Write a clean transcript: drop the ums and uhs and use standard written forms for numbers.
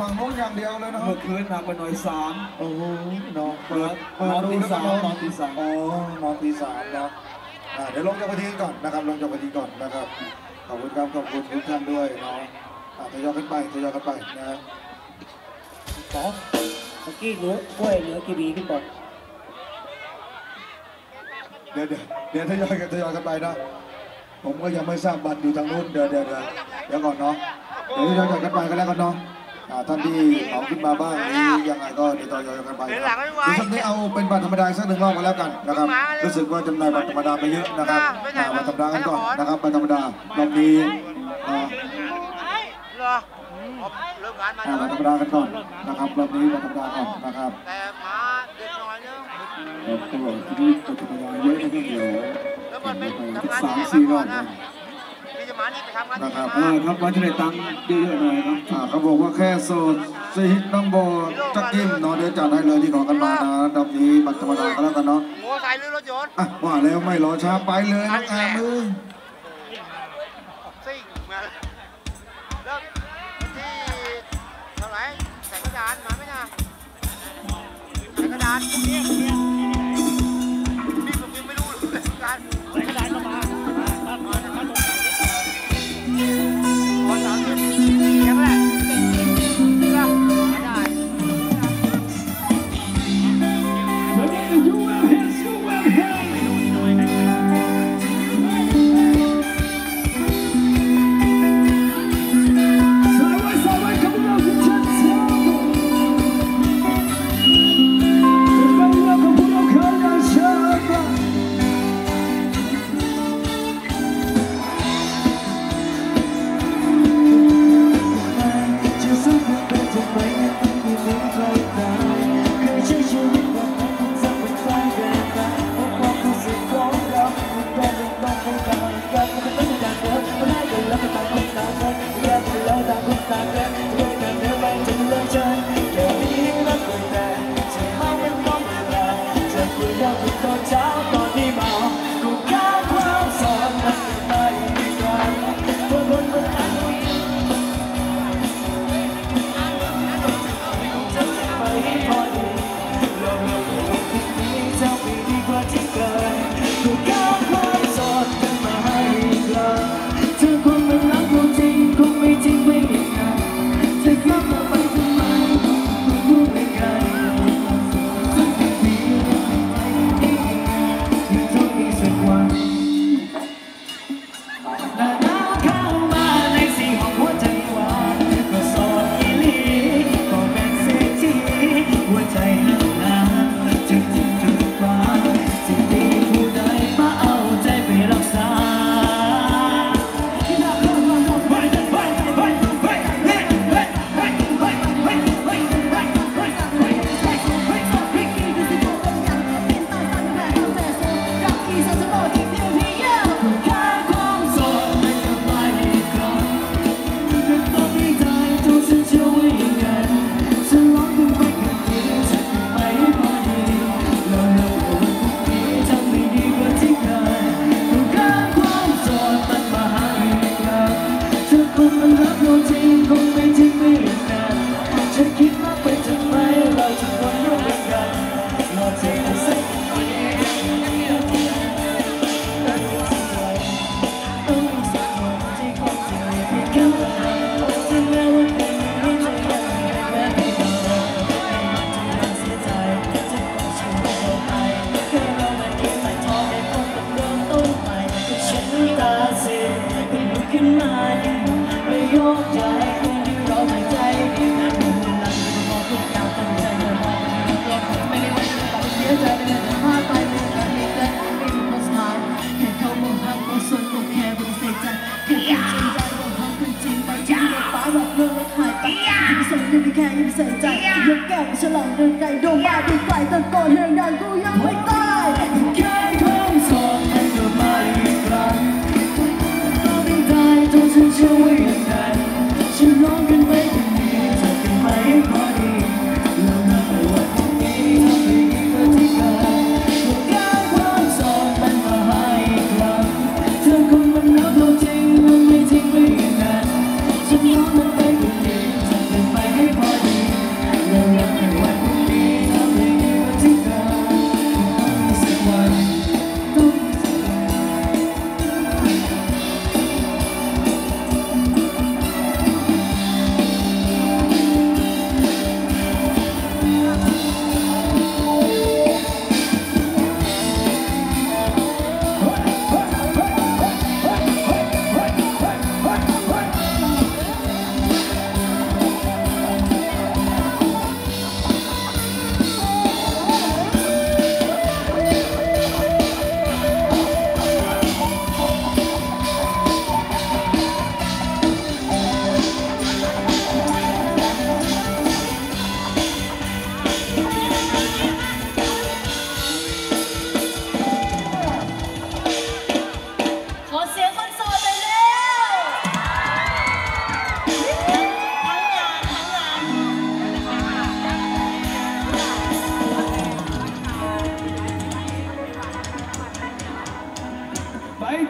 ฝั่งโน้นอย่างเดียวเลยนะเมื่อคืนหนักไปหน่อย3โอ้โหนอนเปิดนอนตี 3อ๋อนอนตี 3นะเดี๋ยวลงจากเวทีก่อนนะครับลงจากเวทีก่อนนะครับขอบคุณครับขอบคุณทุกท่านด้วยเนาะทยอยกันไปทยอยกันไปนะขอเมื่อกี้กล้วยเหลือกี่บีขึ้นก่อนเดี๋ยวทยอยกันไปนะผมก็ยังไม่ทราบบัตรอยู่ทางนู้นเดี๋ยวก่อนเนาะเดี๋ยวทยอยกันไปกันแล้วกันเนาะท่านที่เอาขึ้นมาบ้างนี้ยังไงก็เดี๋ยวทยอยกันไปครับที่ทำนี้เอาเป็นบัตรธรรมดาสักหนึ่งรอบกันแล้วกันนะครับรู้สึกว่าจำหน่ายบัตรธรรมดาไปเยอะนะครับบัตรธรรมดากันก่อนนะครับบัตรธรรมดารอบนี้บัตรธรรมดากันก่อนนะครับรอบนี้บัตรธรรมดาก่อนนะครับแต่มาเด็กน้อยเยอะแล้วก็ที่นี่บัตรธรรมดาเยอะนิดเดียวแล้วมันเป็น3-4รอบนะครับครับว่าจะได้ตังค์เยอะๆหน่อยครับเขาบอกว่าแค่โซนซีฮิตน้องโบจักกิ้มเนาะเดี๋ยวจัดให้เลยที่ขอกันมานะดอกนี้บัตรธรรมดากันแล้วกันเนาะโง่ใส่เรื่องรถยนต์ว่าแล้วไม่รอช้าไปเลยน้องแอมมือซิ่งมาแล้วที่เท่าไหร่ใส่กระดานมาไหมนะใส่กระดานนี่ผมยังไม่รู้เลยการใส่กระดานมาYou're wrong and right.